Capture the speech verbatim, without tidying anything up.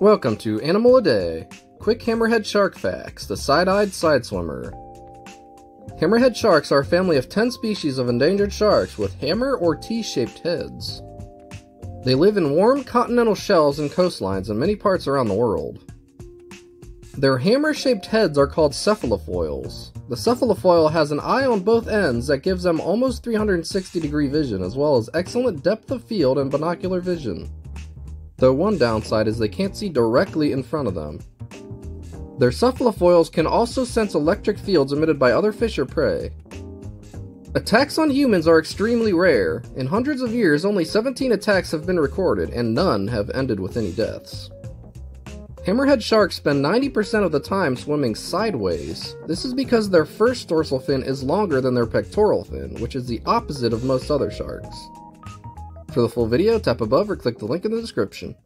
Welcome to Animal a Day, quick hammerhead shark facts, the side-eyed sideswimmer. Hammerhead sharks are a family of ten species of endangered sharks with hammer or T-shaped heads. They live in warm continental shells and coastlines in many parts around the world. Their hammer-shaped heads are called cephalofoils. The cephalofoil has an eye on both ends that gives them almost three hundred sixty degree vision as well as excellent depth of field and binocular vision. Though one downside is they can't see directly in front of them. Their cephalofoils can also sense electric fields emitted by other fish or prey. Attacks on humans are extremely rare. In hundreds of years, only seventeen attacks have been recorded, and none have ended with any deaths. Hammerhead sharks spend ninety percent of the time swimming sideways. This is because their first dorsal fin is longer than their pectoral fin, which is the opposite of most other sharks. For the full video, tap above or click the link in the description.